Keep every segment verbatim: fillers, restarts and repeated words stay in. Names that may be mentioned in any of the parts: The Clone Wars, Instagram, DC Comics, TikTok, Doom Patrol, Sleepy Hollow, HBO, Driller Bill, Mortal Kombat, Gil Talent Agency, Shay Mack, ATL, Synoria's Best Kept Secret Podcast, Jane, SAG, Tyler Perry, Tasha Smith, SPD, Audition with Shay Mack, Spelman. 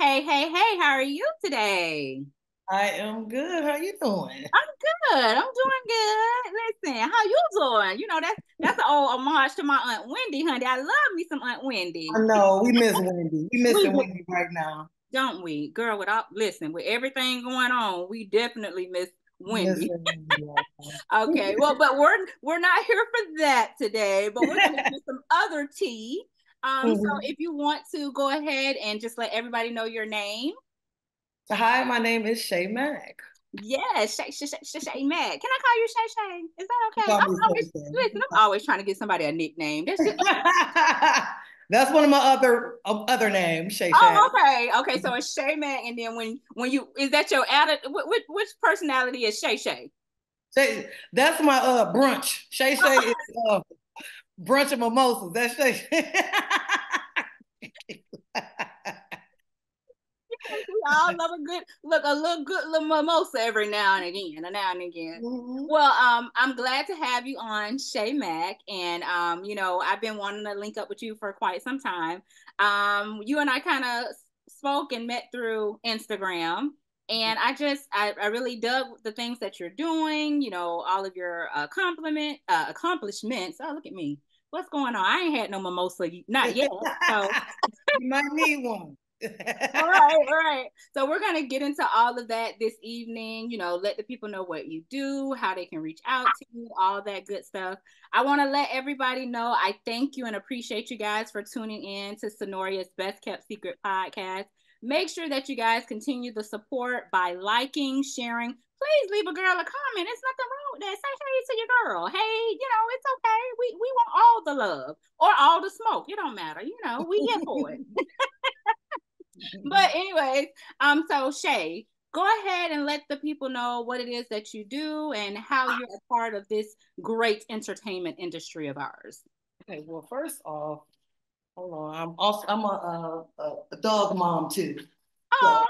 Hey, hey, hey, how are you today? I am good. How you doing? I'm good. I'm doing good. Listen, how you doing? You know, that's that's an old homage to my Aunt Wendy, honey. I love me some Aunt Wendy. I know. We miss Wendy. We miss we, Wendy right now. Don't we? Girl, with all, listen, with everything going on, we definitely miss Wendy. Miss Wendy, yeah. Okay. Well, but we're, we're not here for that today, but we're going to do some other tea. Um, mm-hmm. So if you want to go ahead and just let everybody know your name. Hi, my name is Shay Mack. Yes, Shay, Shay, Shay, Shay Mack. Can I call you Shay Shay? Is that okay? I'm always, listen, I'm always trying to get somebody a nickname. That's, just, that's one of my other uh, other names, Shay Shay. Oh, okay, okay. So it's Shay Mack, and then when when you is that your added? Which which personality is Shay Shay? Shay, that's my uh brunch. Shay Shay is uh. Brunch and mimosas. That's Shay. We all love a good look, a little good little mimosa every now and again, and now and again. Mm-hmm. Well, um, I'm glad to have you on, Shay Mack, and um, you know, I've been wanting to link up with you for quite some time. Um, you and I kind of spoke and met through Instagram. And I just, I, I really dug the things that you're doing, you know, all of your uh, compliment, uh, accomplishments. Oh, look at me. What's going on? I ain't had no mimosa, not yet. So. You might need one. All right, all right. So we're going to get into all of that this evening, you know, let the people know what you do, how they can reach out to you, all that good stuff. I want to let everybody know I thank you and appreciate you guys for tuning in to Synoria's Best Kept Secret Podcast. Make sure that you guys continue the support by liking, sharing. Please leave a girl a comment. There's nothing wrong with that. Say hey to your girl. Hey, you know, it's okay. We we want all the love or all the smoke. It don't matter. You know, we here for it. But anyways, um, so Shay, go ahead and let the people know what it is that you do and how you're a part of this great entertainment industry of ours. Okay, well, first off, hold on, I'm also I'm a, a, a dog mom too. Oh,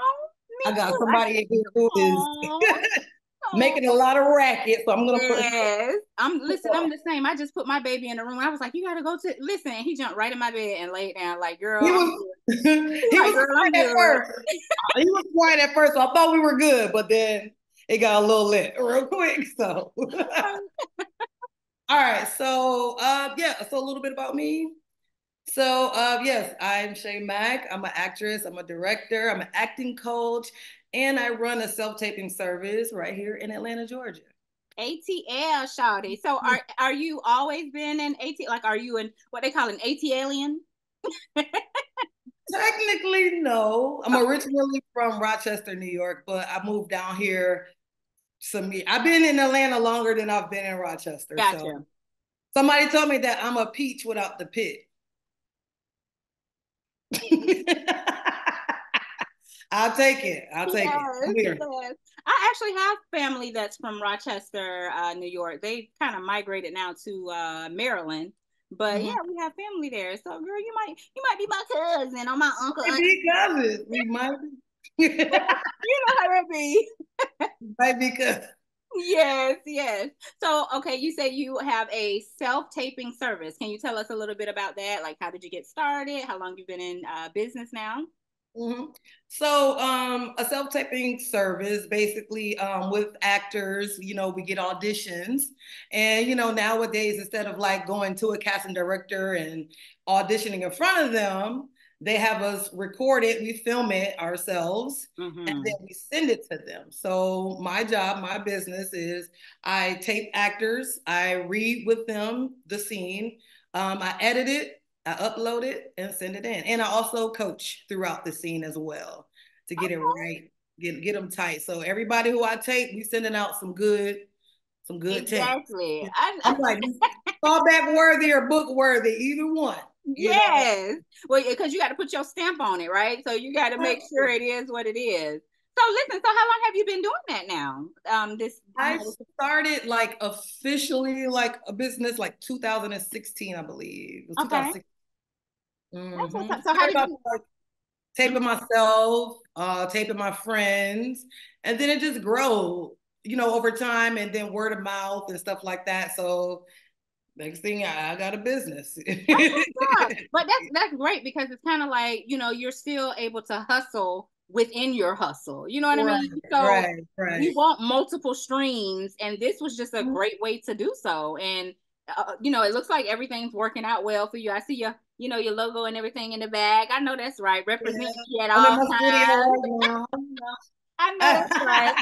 so I got too. somebody in here who is making a lot of racket, so I'm gonna yes. put. I'm listen. I'm the same. I just put my baby in the room. I was like, "You gotta go to listen." And he jumped right in my bed and laid down. Like, girl, he was, he like, was girl, quiet at first. He was quiet at first, so I thought we were good, but then it got a little lit real quick. So, all right. So, uh, yeah. So a little bit about me. So, uh, yes, I'm Shay Mack. I'm an actress. I'm a director. I'm an acting coach. And I run a self-taping service right here in Atlanta, Georgia. A T L, shawty. So are are you always been an A T L? Like, are you in what they call an ATLian? Technically, no. I'm originally from Rochester, New York, but I moved down here. Some I've been in Atlanta longer than I've been in Rochester. Gotcha. So. Somebody told me that I'm a peach without the pit. I'll take it. I'll take yes, it. Here. Yes. I actually have family that's from Rochester, uh, New York. They kind of migrated now to uh, Maryland, but mm-hmm. yeah, we have family there. So, girl, you might you might be my cousin or my uncle. Be cousin. We might be. You know how that be. Might be cousin. Yes, yes. So, okay, you say you have a self-taping service. Can you tell us a little bit about that? Like, how did you get started? How long you've been in uh, business now? Mm-hmm. So, um, a self-taping service, basically, um, with actors, you know, we get auditions. And, you know, nowadays, instead of, like, going to a casting director and auditioning in front of them, they have us record it, we film it ourselves, mm-hmm. and then we send it to them. So my job, my business is I tape actors, I read with them the scene, um, I edit it, I upload it, and send it in. And I also coach throughout the scene as well to get okay. it right, get, get them tight. So everybody who I tape, we sending out some good some good exactly. tips. I'm, I'm like, callback worthy or book worthy, either one. You yes. Know. Well, because you got to put your stamp on it, right? So you got to make sure it is what it is. So listen, so how long have you been doing that now? Um, this I started like officially like a business like two thousand sixteen, I believe. It was okay. Mm-hmm. That's so how did you like, taping myself, uh, taping my friends, and then it just grew, you know, over time, and then word of mouth and stuff like that. So next thing I, I got a business. That's but that's that's great, because it's kind of like, you know, you're still able to hustle within your hustle. You know what right, I mean? So right, right. you want multiple streams, and this was just a great way to do so. And uh, you know, it looks like everything's working out well for you. I see your, you know, your logo and everything in the bag. I know that's right. Representing yeah. you at all times. I know that's right.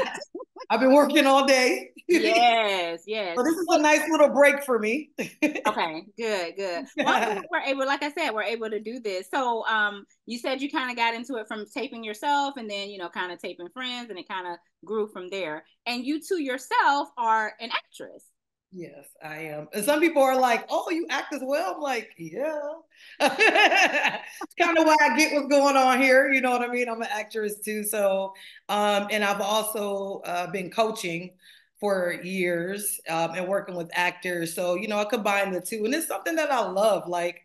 I've been working all day. Yes, yes. So this is a nice little break for me. Okay, good, good. Well, we're able, like I said, we're able to do this. So um, you said you kind of got into it from taping yourself, and then, you know, kind of taping friends, and it kind of grew from there. And you two yourself are an actress. Yes, I am. And some people are like, oh, you act as well? I'm like, yeah. It's kind of why I get what's going on here. You know what I mean? I'm an actress too. So, um, and I've also uh, been coaching for years um, and working with actors. So, you know, I combine the two. And it's something that I love. Like,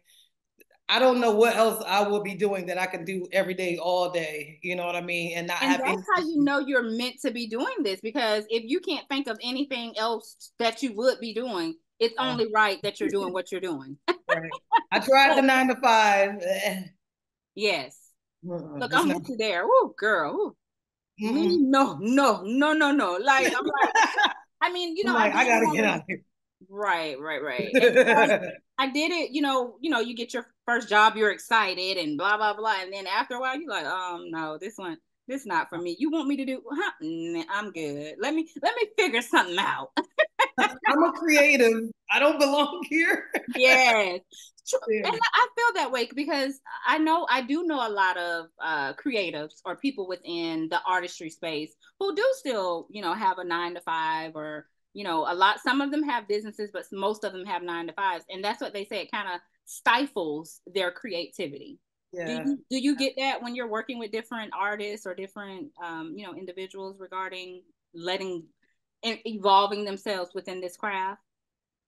I don't know what else I will be doing that I can do every day, all day. You know what I mean? And, not and that's how you know you're meant to be doing this, because if you can't think of anything else that you would be doing, it's only right that you're doing what you're doing. Right. I tried the nine to five. Yes. Mm-mm, Look, I'm not... with you there. Ooh, girl. Ooh. Mm-hmm. No, no, no, no, no. Like, I'm like, I mean, you know, like, I, I gotta get out of here. Right, right, right. And I did it, you know, you know, you get your first job, you're excited and blah, blah, blah. And then after a while, you're like, um, no, this one, this not for me. You want me to do, huh? Nah, I'm good. Let me, let me figure something out. I'm a creative. I don't belong here. Yes. And I feel that way, because I know, I do know a lot of uh, creatives or people within the artistry space who do still, you know, have a nine to five, or, you know, a lot, some of them have businesses, but most of them have nine to fives. And that's what they say. It kind of stifles their creativity. Yeah. Do you, do you get that when you're working with different artists or different, um, you know, individuals regarding letting and evolving themselves within this craft?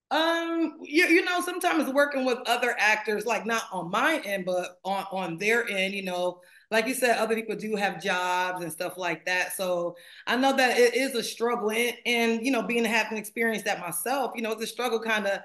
Um, you, you know, sometimes working with other actors, like not on my end, but on, on their end, you know, like you said, other people do have jobs and stuff like that. So I know that it is a struggle, and, and you know, being having experienced that myself, you know, it's a struggle kind of,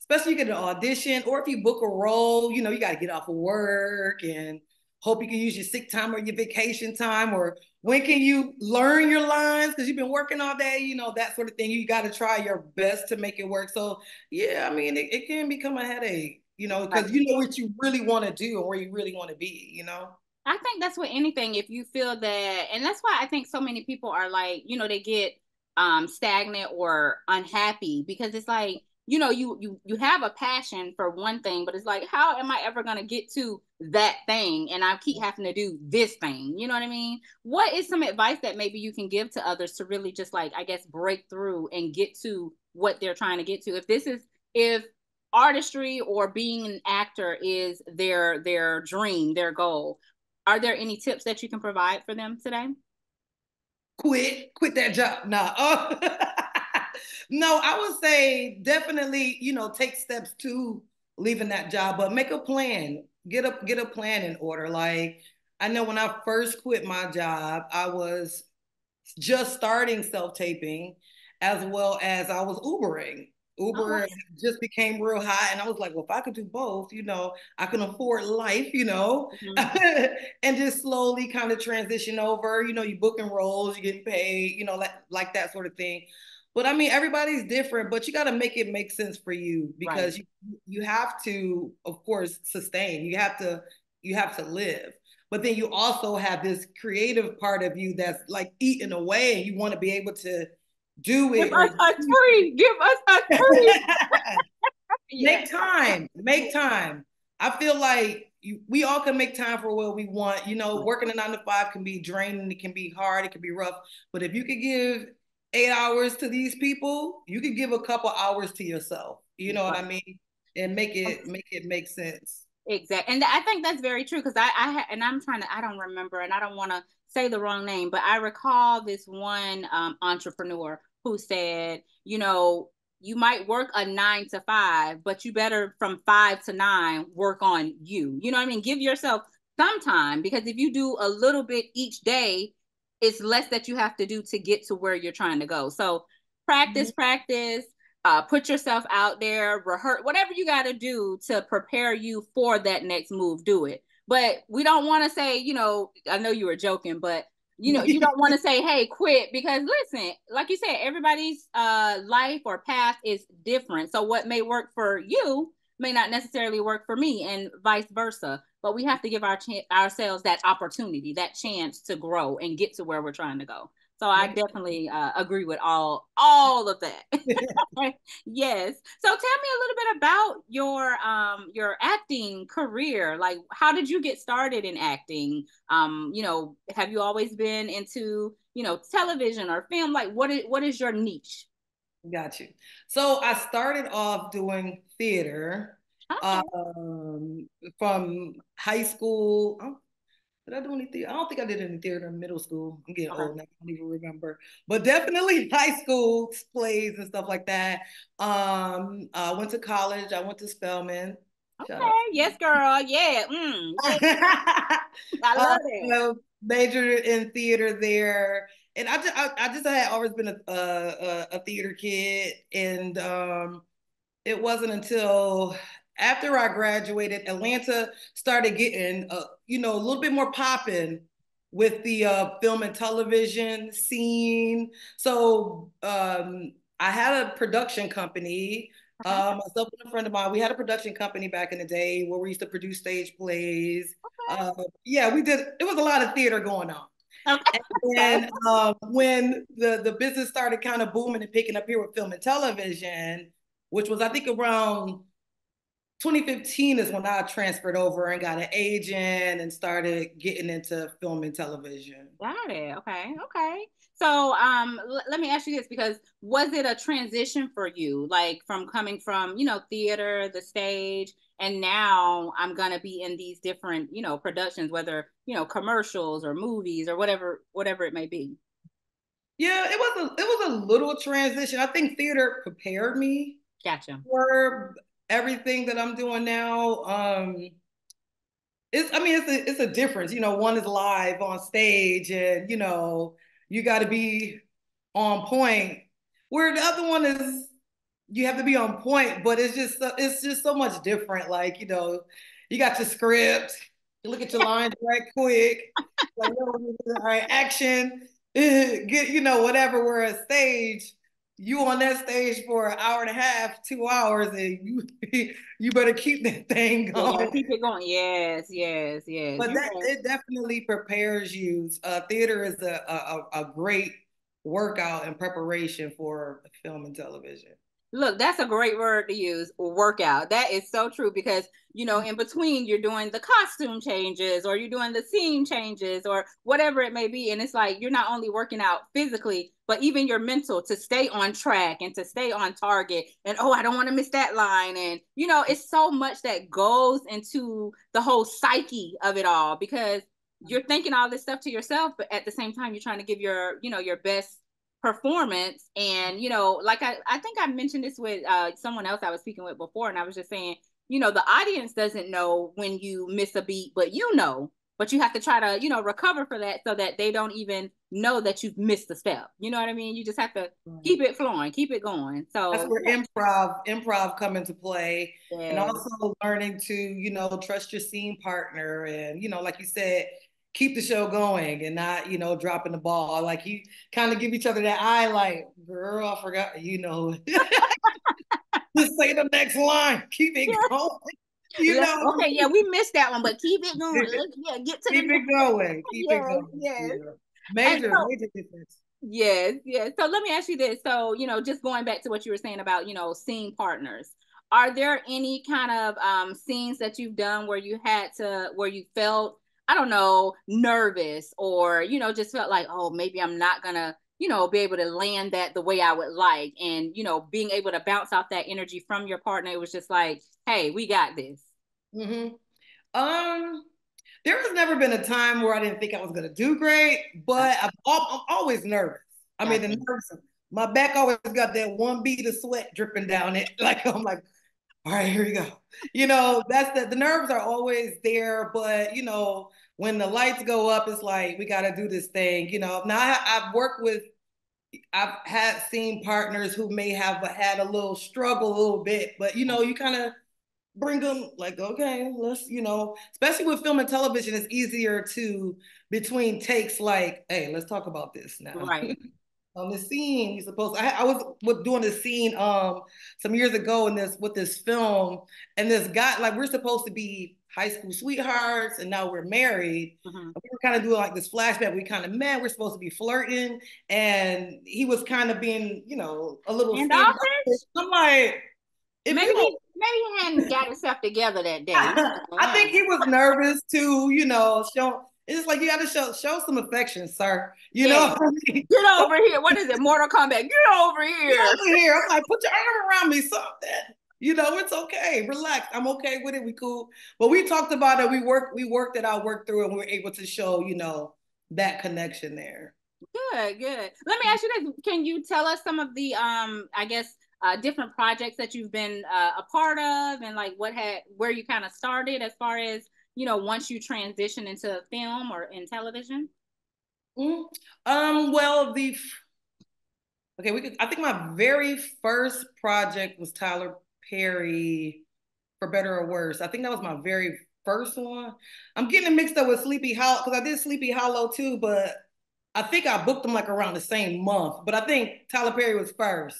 especially you get an audition, or if you book a role, you know, you got to get off of work and hope you can use your sick time or your vacation time, or when can you learn your lines because you've been working all day, you know, that sort of thing. You got to try your best to make it work. So yeah, I mean, it, it can become a headache, you know, because you know what you really want to do and where you really want to be, you know? I think that's what anything, if you feel that, and that's why I think so many people are like, you know, they get um, stagnant or unhappy, because it's like, you know, you, you, you have a passion for one thing, but it's like, how am I ever going to get to that thing? And I keep having to do this thing. You know what I mean? What is some advice that maybe you can give to others to really just like, I guess, break through and get to what they're trying to get to? If this is, if artistry or being an actor is their, their dream, their goal, are there any tips that you can provide for them today? Quit, quit that job. No, oh. No, I would say definitely, you know, take steps to leaving that job, but make a plan, get a, get a plan in order. Like, I know when I first quit my job, I was just starting self-taping, as well as I was Ubering. Uber oh. just became real hot, and I was like, well, if I could do both, you know, I can afford life, you know, mm-hmm. and just slowly kind of transition over, you know, you booking roles, you're getting paid, you know, like, like that sort of thing. But I mean, everybody's different, but you got to make it make sense for you, because right. you, you have to, of course, sustain, you have to, you have to live. But then you also have this creative part of you that's like eating away, and you want to be able to do it. Give us a treat. Give us a treat. Make time. Make time. I feel like you, we all can make time for what we want. You know, working a nine to five can be draining. It can be hard. It can be rough. But if you could give eight hours to these people, you could give a couple hours to yourself. You know what I mean? And make it make it make sense. Exactly. And I think that's very true, because I, I and I'm trying to, I don't remember, and I don't want to say the wrong name, but I recall this one um, entrepreneur who said, you know, you might work a nine to five, but you better from five to nine work on you. You know what I mean? Give yourself some time, because if you do a little bit each day, it's less that you have to do to get to where you're trying to go. So practice, mm-hmm. practice, uh, put yourself out there, rehearse, whatever you got to do to prepare you for that next move, do it. But we don't want to say, you know, I know you were joking, but you know, you don't want to say, hey, quit, because listen, like you said, everybody's uh, life or path is different. So what may work for you may not necessarily work for me, and vice versa. But we have to give our ch- ourselves that opportunity, that chance to grow and get to where we're trying to go. So I definitely uh, agree with all all of that. Yes. So tell me a little bit about your um your acting career. Like, how did you get started in acting? Um, you know, have you always been into, you know, television or film? Like, what is what is your niche? Got you. So I started off doing theater okay. um, from high school. Oh, did I do any theater? I don't think I did any theater in middle school. I'm getting okay. old now. I don't even remember. But definitely high school plays and stuff like that. Um, I went to college. I went to Spelman. Okay. Yes, girl. Yeah. Mm. I love it. Um, majored in theater there. And I just, I, I just had always been a, a, a theater kid. And um, it wasn't until after I graduated, Atlanta started getting, uh, you know, a little bit more popping with the uh, film and television scene. So um, I had a production company. Okay. Um, myself and a friend of mine, we had a production company back in the day where we used to produce stage plays. Okay. Uh, yeah, we did. It was a lot of theater going on. Okay. And um, when the, the business started kind of booming and picking up here with film and television, which was, I think, around twenty fifteen is when I transferred over and got an agent and started getting into film and television. Got it. Okay. Okay. So um, l- let me ask you this, because was it a transition for you, like from coming from, you know, theater, the stage, and now I'm going to be in these different, you know, productions, whether, you know, commercials or movies or whatever, whatever it may be? Yeah, it was a, it was a little transition. I think theater prepared me Gotcha. for everything that I'm doing now. Um, it's, I mean, it's a, it's a difference, you know, one is live on stage and, you know, you got to be on point, where the other one is, you have to be on point, but it's just, it's just so much different. Like, you know, you got your script, you look at your lines right quick, like, all right, action, get, you know, whatever. We're on stage, you on that stage for an hour and a half, two hours, and you you better keep that thing going. Yeah, keep it going. Yes, yes, yes. But that, it definitely prepares you. Uh, theater is a, a a great workout and preparation for film and television. Look, that's a great word to use, workout. That is so true, because, you know, in between you're doing the costume changes or you're doing the scene changes or whatever it may be. And it's like, you're not only working out physically, but even your mental, to stay on track and to stay on target. And, oh, I don't want to miss that line. And, you know, it's so much that goes into the whole psyche of it all, because you're thinking all this stuff to yourself, but at the same time, you're trying to give your, you know, your best performance. And, you know, like I, I think I mentioned this with uh, someone else I was speaking with before, and I was just saying, you know, the audience doesn't know when you miss a beat, but you know, but you have to try to, you know, recover for that so that they don't even know that you've missed a step. You know what I mean? You just have to keep it flowing, keep it going. So that's where improv, improv come into play. Yes. And also learning to, you know, trust your scene partner. And, you know, like you said, keep the show going and not, you know, dropping the ball. Like, you kind of give each other that eye, like, girl, I forgot, you know. Just say the next line. Keep it going. You yeah. know. Okay, yeah, we missed that one, but keep it going. Yeah, get to keep the it going. Keep yes, it going. Yes. Yeah. Major, so, major difference. Yes, yes. So let me ask you this. So, you know, just going back to what you were saying about, you know, scene partners. Are there any kind of um, scenes that you've done where you had to, where you felt, I don't know, nervous, or, you know, just felt like, oh, maybe I'm not going to, you know, be able to land that the way I would like? And, you know, being able to bounce off that energy from your partner, it was just like, hey, we got this. Mm-hmm. Um, there has never been a time where I didn't think I was going to do great, but I'm, I'm always nervous. I mean, the nerves, my back always got that one bead of sweat dripping down it. Like, I'm like, all right, here we go. You know, that's the, the nerves are always there, but, you know, when the lights go up, it's like, we got to do this thing. You know, now I, I've worked with, I've had seen partners who may have had a little struggle a little bit, but you know, you kind of bring them like, okay, let's, you know, especially with film and television, it's easier to, between takes, like, hey, let's talk about this now. Right. On the scene, you're supposed to, I, I was doing a scene um, some years ago in this with this film, and this guy, like, we're supposed to be high school sweethearts, and now we're married. Mm-hmm. We were kind of doing like this flashback. We kind of met. We're supposed to be flirting, and he was kind of being, you know, a little. And I'm like, if maybe people, maybe he hadn't got himself together that day. I, I think he was nervous too, you know. Show it's like you got to show show some affection, sir. You yeah. know, get over here. What is it? Mortal Kombat. Get over here. Get over here. I'm like, put your arm around me, something. You know, it's okay. Relax. I'm okay with it. We cool. But we talked about it. We worked, we worked it out, worked through it, and we were able to show, you know, that connection there. Good, good. Let me ask you this. Can you tell us some of the, um, I guess, uh, different projects that you've been uh, a part of, and like what had, where you kind of started as far as, you know, once you transition into film or in television? Mm, um, well, the, okay, we could, I think my very first project was Tyler Perry, for better or worse. I think that was my very first one. I'm getting it mixed up with Sleepy Hollow, because I did Sleepy Hollow too, but I think I booked them like around the same month. But I think Tyler Perry was first.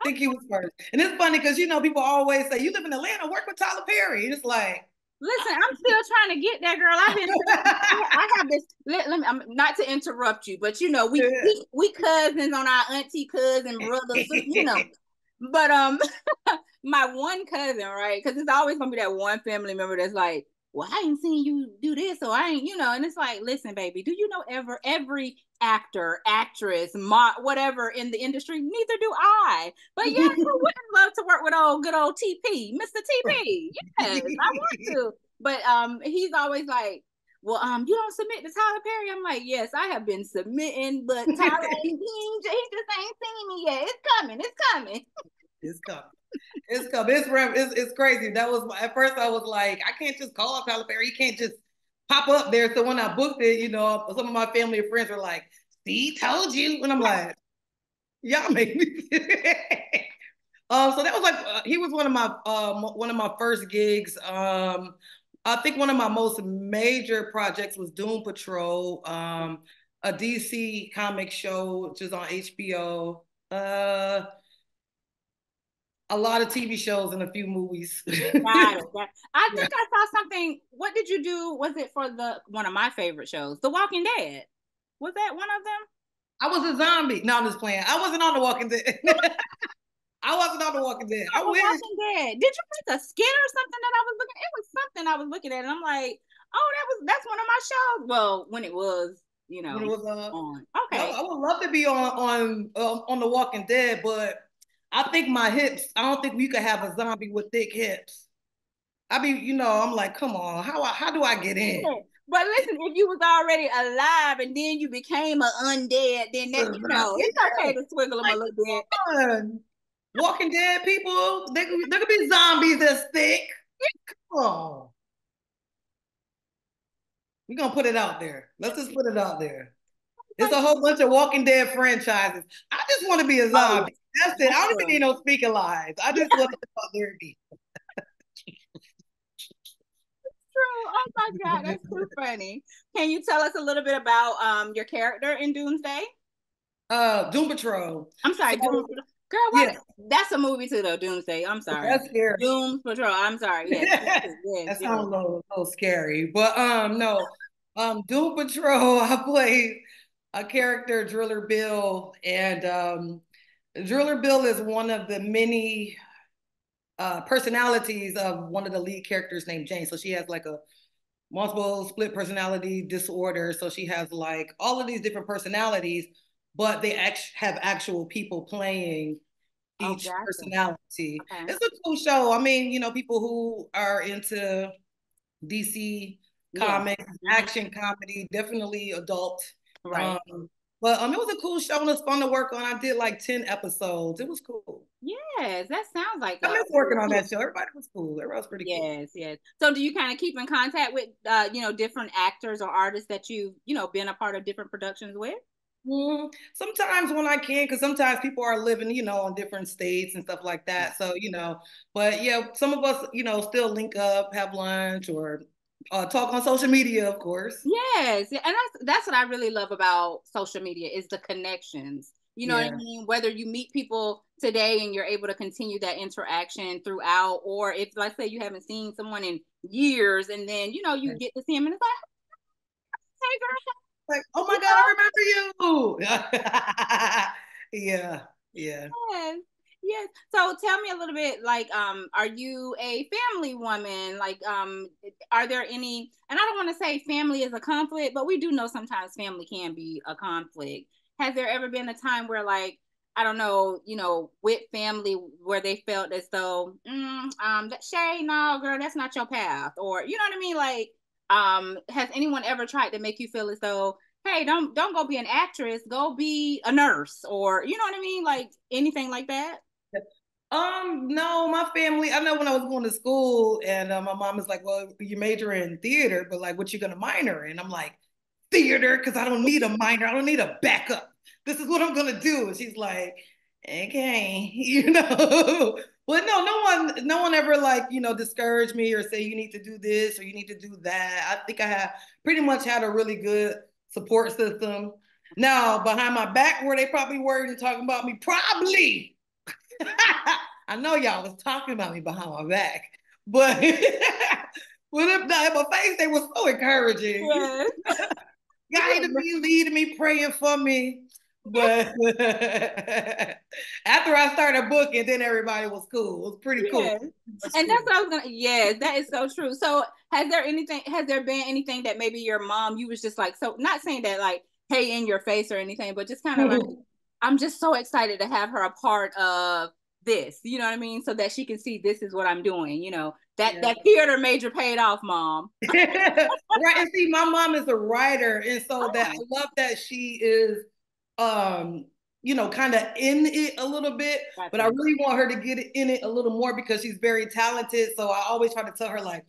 I think he was first. And it's funny because, you know, people always say, you live in Atlanta, work with Tyler Perry. It's like, listen, I'm still trying to get that girl. I've been, I have this. Let, let me, I'm not to interrupt you, but you know, we we, we cousins on our auntie, cousin, brothers, you know. But um, my one cousin, right? Because it's always gonna be that one family member that's like, "Well, I ain't seen you do this, so I ain't," you know. And it's like, listen, baby, do you know ever every actor, actress, mo- whatever in the industry? Neither do I. But yeah, who wouldn't love to work with old good old T P, Mister T P? Yes, I want to. But um, he's always like, well, um, you don't submit to Tyler Perry. I'm like, yes, I have been submitting, but Tyler, he, he just ain't seen me yet. It's coming. It's coming. It's coming. It's coming. It's, it's, it's crazy. That was my, at first I was like, I can't just call up Tyler Perry. He can't just pop up there. So when I booked it, you know, some of my family and friends were like, see, told you. And I'm like, y'all make me. um, so that was like, uh, he was one of my, um, one of my first gigs. Um, I think one of my most major projects was Doom Patrol, um, a D C Comics show, which is on H B O. Uh, a lot of T V shows and a few movies. Got it, got it. I think yeah. I saw something. What did you do? Was it for the one of my favorite shows, The Walking Dead? Was that one of them? I was a zombie. No, I'm just playing. I wasn't on The Walking Dead. I wasn't on The Walking Dead. I, I was Walking Dead. Did you print a skit or something that I was looking at? It was something I was looking at, and I'm like, oh, that was that's one of my shows. Well, when it was, you know, it was, uh, on. Okay. I, I would love to be on on um, on The Walking Dead, but I think my hips. I don't think you could have a zombie with thick hips. I be, you know, I'm like, come on, how I, how do I get in? Yeah. But listen, if you was already alive and then you became an undead, then that, you know, it's okay to swiggle them like, a little bit. Fun. Walking Dead people, there could, there could be zombies that's thick. Come on. We're going to put it out there. Let's just put it out there. It's a whole bunch of Walking Dead franchises. I just want to be a zombie. Oh, that's it. I don't even need no speaking lines. I just want to be out there and be. True. Oh my God, that's too funny. Can you tell us a little bit about um your character in Doomsday? Uh, Doom Patrol. I'm sorry, so, Doom Patrol. Girl, what? Yeah. That's a movie too, though. Doomsday. I'm sorry. That's scary. Doom Patrol. I'm sorry. Yes, yes, yes, that sounds a little, little scary, but um, no, um, Doom Patrol. I played a character, Driller Bill, and um, Driller Bill is one of the many uh, personalities of one of the lead characters named Jane. So she has like a multiple split personality disorder. So she has like all of these different personalities, but they act- have actual people playing each oh, personality. Okay. It's a cool show. I mean, you know, people who are into D C comics, yeah. action comedy, definitely adult. Right. Um, but um, it was a cool show and it was fun to work on. I did like ten episodes. It was cool. Yes, that sounds like I was working on that show. Everybody was cool. Everybody was pretty yes, cool. Yes, yes. So do you kind of keep in contact with, uh, you know, different actors or artists that you've, you know, been a part of different productions with? Mm, sometimes when I can, because sometimes people are living, you know, on different states and stuff like that. So, you know, but yeah, some of us, you know, still link up, have lunch, or uh, talk on social media, of course. Yes. And that's, that's what I really love about social media is the connections. You know yeah. what I mean? Whether you meet people today and you're able to continue that interaction throughout, or if, like, say you haven't seen someone in years and then, you know, you okay. get to see them and it's like, hey, girl. Like, oh my God, I remember you. yeah, yeah. Yes, yes. So tell me a little bit, like, um, are you a family woman? Like, um, are there any, and I don't want to say family is a conflict, but we do know sometimes family can be a conflict. Has there ever been a time where, like, I don't know, you know, with family where they felt as though, mm, um, Shay, no, girl, that's not your path. Or, you know what I mean? Like, um has anyone ever tried to make you feel as though, hey, don't don't go be an actress, go be a nurse, or you know what I mean, like anything like that? Um no, my family, I know when I was going to school and uh, my mom was like, well, you major in theater, but like, what you gonna minor in? I'm like, theater, because I don't need a minor, I don't need a backup, this is what I'm gonna do. And she's like, okay, you know. Well, no, no one, no one ever, like, you know, discouraged me or say you need to do this or you need to do that. I think I have pretty much had a really good support system. Now, behind my back, where they probably worried and talking about me, probably. I know y'all was talking about me behind my back, but well, if not in my face, they were so encouraging. Yes. Guided me, leading me, praying for me. But after I started booking, then everybody was cool. It was pretty cool. Yes. That's and cool. That's what I was gonna. Yes, that is so true. So, has there anything? Has there been anything that maybe your mom, you was just like, so not saying that like, hey, in your face or anything, but just kind of mm-hmm. like, I'm just so excited to have her a part of this. You know what I mean? So that she can see this is what I'm doing. You know that yeah. that theater major paid off, Mom. Right, and see, my mom is a writer, and so oh. that I love that she is. um you know, kind of in it a little bit, gotcha. But I really want her to get in it a little more because she's very talented. So I always try to tell her like,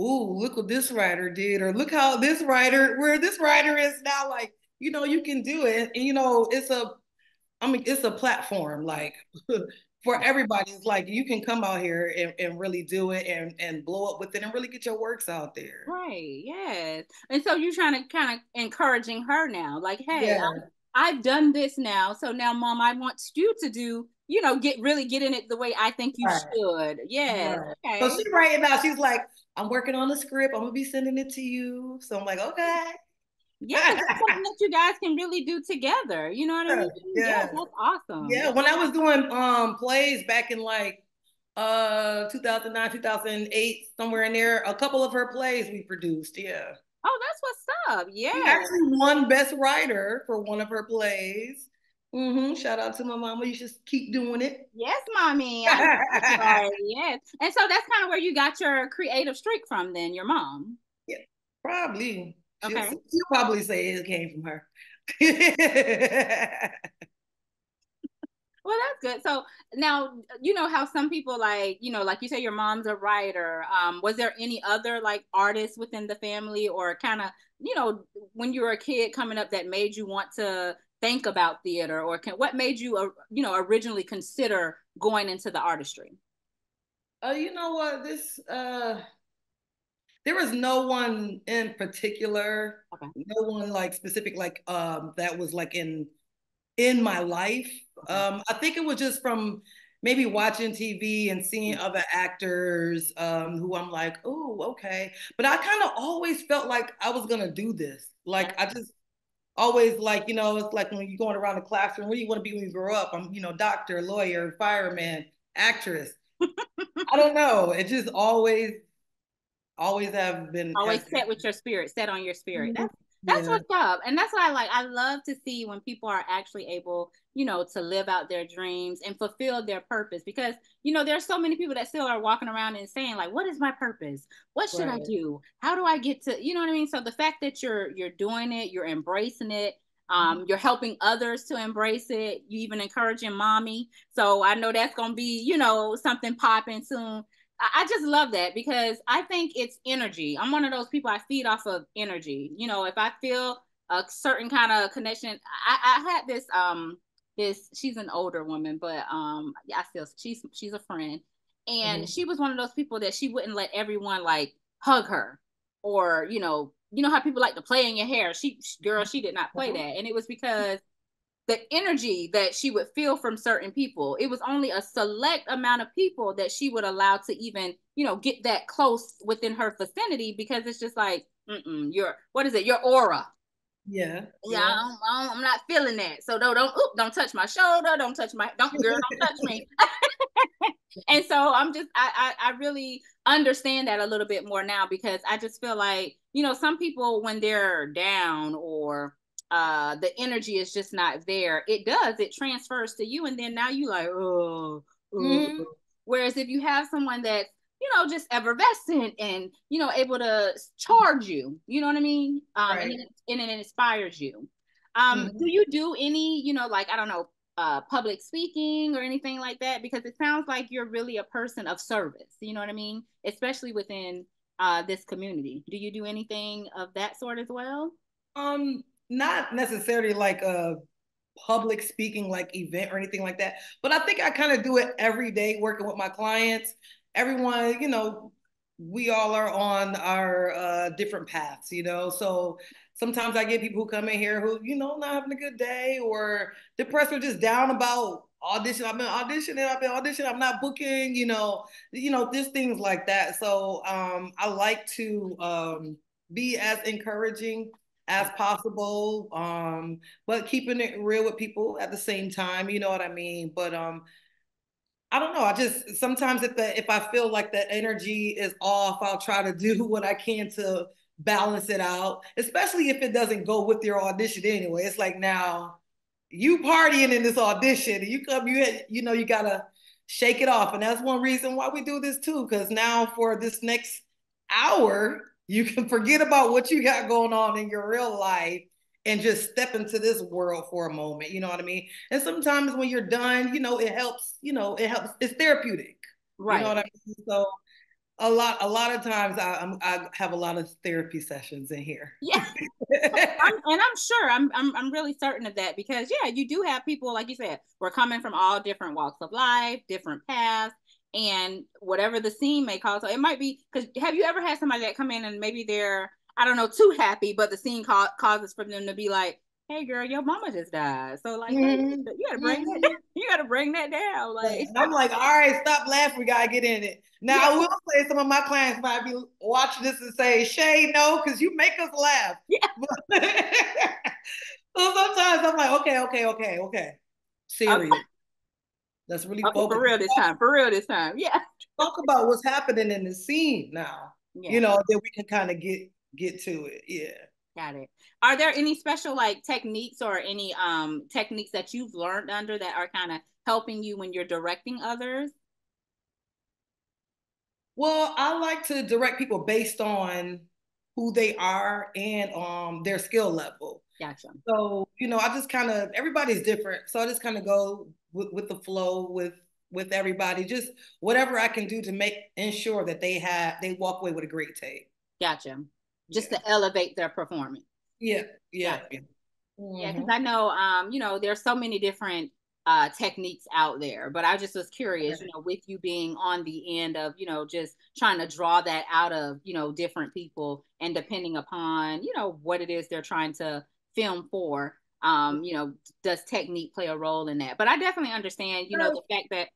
ooh, look what this writer did, or look how this writer, where this writer is now, like, you know, you can do it. And you know, it's a, I mean, it's a platform, like for everybody. It's like, you can come out here and, and really do it and, and blow up with it and really get your works out there. Right, yes. And so you're trying to kind of encouraging her now, like, hey, yeah. I'm I've done this now. So now, Mom, I want you to do, you know, get really get in it the way I think you right. should. Yeah. Right. Okay. So she's right now, she's like, I'm working on the script. I'm going to be sending it to you. So I'm like, okay. Yeah. That's something that you guys can really do together. You know what I mean? Yeah. yeah that's awesome. Yeah. When I was doing um plays back in like uh two thousand nine, two thousand eight, somewhere in there, a couple of her plays we produced. Yeah. Oh, that's what's up. Yeah. She actually won Best Writer for one of her plays. Mm-hmm. Shout out to my mama. You just keep doing it. Yes, Mommy. I yes. And so that's kind of where you got your creative streak from then, your mom. Yeah, probably. Okay. She'll, she'll probably say it came from her. Well, that's good. So now, you know how some people like, you know, like you say, your mom's a writer. Um, was there any other like artists within the family or kind of, you know, when you were a kid coming up that made you want to think about theater or can, what made you, uh, you know, originally consider going into the artistry? Oh, uh, you know what? This, uh, there was no one in particular, okay. no one like specific, like um, that was like in, in my life. Um, I think it was just from maybe watching T V and seeing other actors um, who I'm like, oh, okay. But I kind of always felt like I was gonna do this. Like I just always like, you know, it's like when you're going around the classroom, what do you wanna be when you grow up? I'm, you know, doctor, lawyer, fireman, actress. I don't know, it just always, always have been. Always set with your spirit, set on your spirit. Mm-hmm. That's yeah. what's up. And that's what I like. I love to see when people are actually able, you know, to live out their dreams and fulfill their purpose, because, you know, there's so many people that still are walking around and saying like, what is my purpose? What should right. I do? How do I get to, you know what I mean? So the fact that you're, you're doing it, you're embracing it, um, mm-hmm. you're helping others to embrace it. You even encouraging Mommy. So I know that's going to be, you know, something popping soon. I just love that because I think it's energy. I'm one of those people, I feed off of energy. You know, if I feel a certain kind of connection. I, I had this, um, this, she's an older woman, but um, I still, she's, she's a friend. And mm-hmm. she was one of those people that she wouldn't let everyone like hug her or, you know, you know how people like to play in your hair. She, she girl, she did not play mm-hmm. that. And it was because the energy that she would feel from certain people, it was only a select amount of people that she would allow to even, you know, get that close within her vicinity, because it's just like, mm-mm, your, what is it? Your aura. Yeah. Yeah. I don't, I don't, I'm not feeling that. So don't, don't, oop, don't touch my shoulder. Don't touch my, don't girl, don't touch me. And so I'm just, I, I, I really understand that a little bit more now, because I just feel like, you know, some people when they're down or uh, the energy is just not there, it does, it transfers to you. And then now you like, oh, mm-hmm. Whereas if you have someone that's, you know, just effervescent and, you know, able to charge you, you know what I mean? Um, right. and, it, and it inspires you. Um, mm-hmm. Do you do any, you know, like, I don't know, uh, public speaking or anything like that? Because it sounds like you're really a person of service, you know what I mean? Especially within uh, this community. Do you do anything of that sort as well? Um, not necessarily like a public speaking, like event or anything like that, but I think I kind of do it every day working with my clients. Everyone, you know, we all are on our uh, different paths, you know, so sometimes I get people who come in here who, you know, not having a good day or depressed or just down about audition. I've been auditioning, I've been auditioning, I'm not booking, you know, you know, just things like that. So um, I like to um, be as encouraging as possible, um, but keeping it real with people at the same time, you know what I mean? But um, I don't know. I just, sometimes if the, if I feel like the energy is off, I'll try to do what I can to balance it out, especially if it doesn't go with your audition anyway. It's like, now you partying in this audition and you come, you, you know, you got to shake it off. And that's one reason why we do this too, because now for this next hour, you can forget about what you got going on in your real life and just step into this world for a moment, you know what I mean? And sometimes when you're done, you know, it helps, you know, it helps, it's therapeutic, right? You know what I mean? So a lot, a lot of times I, I have a lot of therapy sessions in here. Yeah, I'm, and I'm sure, I'm, I'm, I'm really certain of that, because yeah, you do have people, like you said, we're coming from all different walks of life, different paths, and whatever the scene may call. So it might be, because have you ever had somebody that come in and maybe they're, I don't know, too happy, but the scene ca- causes for them to be like, "Hey, girl, your mama just died, so like, mm-hmm. hey, you gotta bring mm-hmm. that, you gotta bring that down." Like, and I'm like, "All right, stop laughing. We gotta get in it." Now, yeah. I will say, some of my clients might be watching this and say, "Shay, no, because you make us laugh." Yeah. So sometimes I'm like, "Okay, okay, okay, okay, serious. Okay. Let's really okay, focus for real this time. For real this time, yeah. Talk about what's happening in the scene now. Yeah. You know, then we can kind of get." get to it. Yeah. Got it. Are there any special like techniques or any um techniques that you've learned under that are kind of helping you when you're directing others? Well, I like to direct people based on who they are and um their skill level. Gotcha. So, you know, I just kind of, everybody's different. So I just kind of go with, with the flow with with everybody, just whatever I can do to make ensure that they have, they walk away with a great take. Gotcha. Just yeah. to elevate their performance. Yeah, yeah. Yeah, because yeah. mm-hmm. I know, um, you know, there's so many different uh, techniques out there, but I just was curious, yeah. you know, with you being on the end of, you know, just trying to draw that out of, you know, different people and depending upon, you know, what it is they're trying to film for, um, you know, does technique play a role in that? But I definitely understand, you know, the fact that...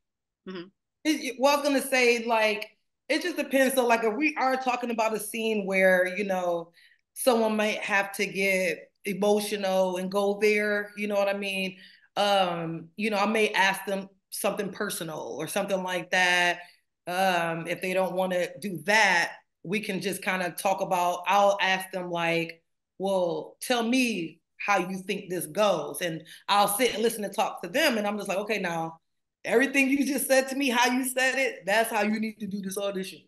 Mm-hmm. it, well, I was going to say, like, it just depends. So like if we are talking about a scene where, you know, someone might have to get emotional and go there, you know what I mean? Um, you know, I may ask them something personal or something like that. Um, if they don't want to do that, we can just kind of talk about, I'll ask them like, well, tell me how you think this goes. And I'll sit and listen and talk to them. And I'm just like, okay, now, everything you just said to me, how you said it, that's how you need to do this audition.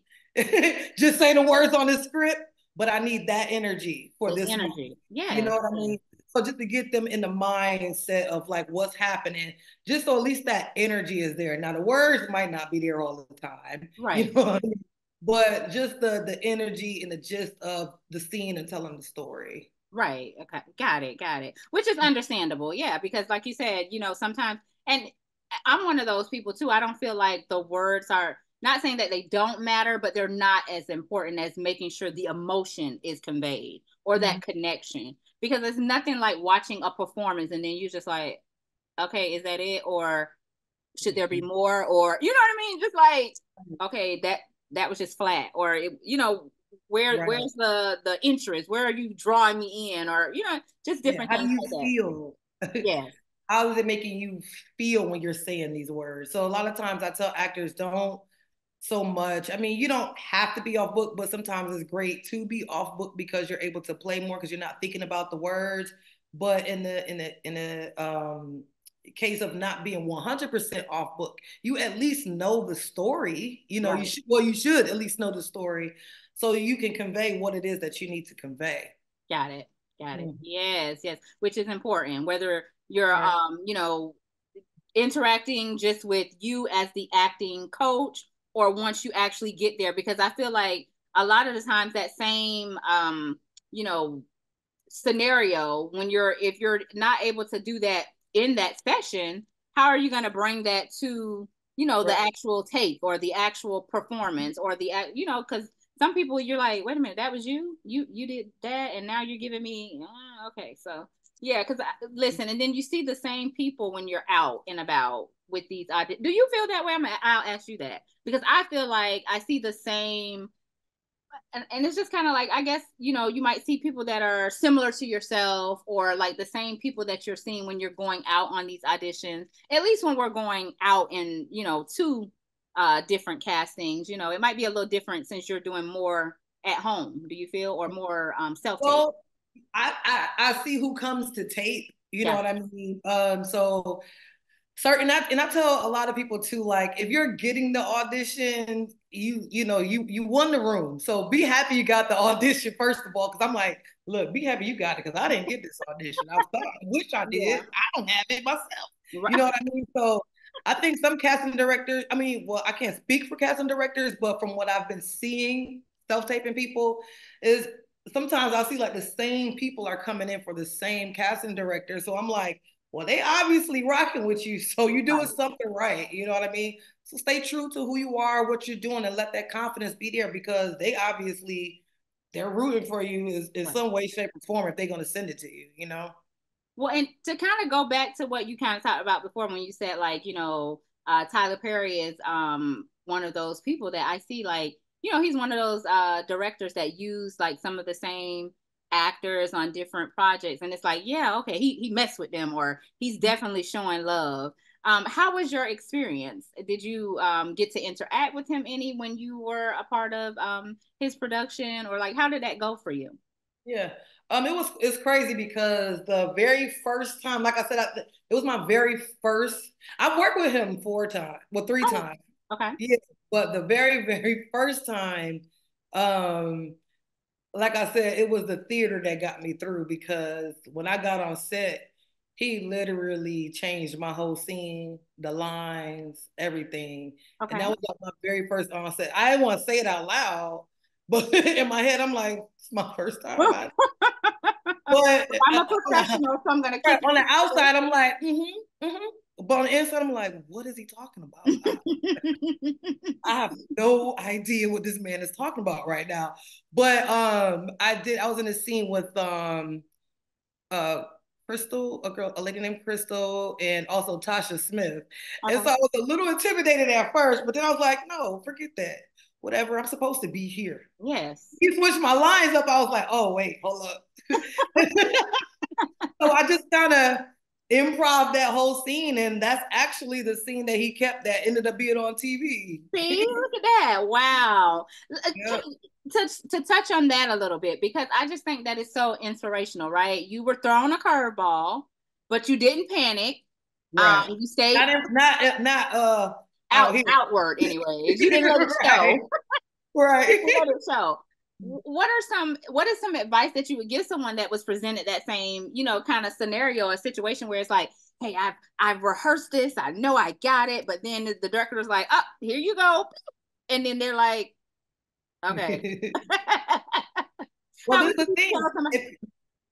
Just say the words on the script, but I need that energy for the this energy. Moment. Yeah. You know what I mean? So just to get them in the mindset of like what's happening, just so at least that energy is there. Now the words might not be there all the time. Right. You know what I mean? But just the the energy and the gist of the scene and telling the story. Right. Okay. Got it. Got it. Which is understandable. Yeah. Because like you said, you know, sometimes, and I'm one of those people too. I don't feel like the words are, not saying that they don't matter, but they're not as important as making sure the emotion is conveyed or that mm-hmm. connection, because it's nothing like watching a performance and then you're just like, okay, is that it? Or should there be more? Or, you know what I mean? Just like, okay, that, that was just flat, or, it, you know, where right. where's the the interest? Where are you drawing me in? Or, you know, just different yeah, how things. How do you like feel? Yeah. How is it making you feel when you're saying these words? So a lot of times I tell actors, don't so much. I mean, you don't have to be off book, but sometimes it's great to be off book because you're able to play more because you're not thinking about the words. But in the in the in the um, case of not being one hundred percent off book, you at least know the story. You know, right. you should, well, you should at least know the story so you can convey what it is that you need to convey. Got it. Got it. Mm-hmm. Yes. Yes. Which is important, whether you're, yeah. um, you know, interacting just with you as the acting coach, or once you actually get there, because I feel like a lot of the times that same, um, you know, scenario, when you're, if you're not able to do that in that session, how are you going to bring that to, you know, right. the actual take or the actual performance or the, you know, because some people you're like, wait a minute, that was you, you, you did that. And now you're giving me, oh, okay. So yeah, because listen, and then you see the same people when you're out and about with these auditions. Do you feel that way? I'm, I'll ask you that, because I feel like I see the same, and, and it's just kind of like, I guess, you know, you might see people that are similar to yourself, or like the same people that you're seeing when you're going out on these auditions, at least when we're going out and, you know, to uh, different castings, you know, it might be a little different since you're doing more at home, do you feel, or more um, self-tape? Well, I, I, I see who comes to tape, you yeah. know what I mean? Um, so... Certain, and, and I tell a lot of people too, like, if you're getting the audition, you you know, you you won the room. So be happy you got the audition, first of all, because I'm like, look, be happy you got it, because I didn't get this audition. I, was, I wish I did. Yeah. I don't have it myself. Right. You know what I mean? So I think some casting directors, I mean, well, I can't speak for casting directors, but from what I've been seeing, self-taping people, is sometimes I'll see like the same people are coming in for the same casting director. So I'm like, well, they obviously rocking with you, so you're doing something right. You know what I mean? So stay true to who you are, what you're doing, and let that confidence be there, because they obviously, they're rooting for you in, in some way, shape, or form if they're going to send it to you, you know? Well, and to kind of go back to what you kind of talked about before when you said, like, you know, uh, Tyler Perry is um, one of those people that I see, like, you know, he's one of those uh, directors that use, like, some of the same actors on different projects, and it's like, yeah, okay, he he messed with them, or he's definitely showing love. Um how was your experience? Did you um get to interact with him any when you were a part of um his production, or like how did that go for you? Yeah, um it was it's crazy, because the very first time, like I said, I, it was my very first, I worked with him four times well three oh, times okay yeah but the very very first time, um like I said, it was the theater that got me through, because when I got on set, he literally changed my whole scene, the lines, everything. Okay. And that was like my very first onset. I didn't want to say it out loud, but in my head, I'm like, it's my first time. But I'm a professional, so I'm going to keep it. On the outside, I'm like, mm-hmm, mm-hmm. But on the inside, I'm like, what is he talking about? I have no idea what this man is talking about right now. But um, I did. I was in a scene with um, uh, Crystal, a girl, a lady named Crystal, and also Tasha Smith. Uh-huh. And so I was a little intimidated at first, but then I was like, no, forget that. Whatever, I'm supposed to be here. Yes. He switched my lines up. I was like, oh wait, hold up. So I just kind of improv that whole scene, and that's actually the scene that he kept that ended up being on T V. See, look at that. Wow. Yeah. To, to touch on that a little bit, because I just think that is so inspirational, right? You were thrown a curveball, but you didn't panic. Right. Um, you stayed not, not, not uh, out, out outward anyways. You didn't let it right. show. Right. You didn't let it show. What are some, what is some advice that you would give someone that was presented that same, you know, kind of scenario or situation where it's like, hey, I've, I've rehearsed this. I know I got it. But then the director was like, oh, here you go. And then they're like, okay. Well, this is the thing. If,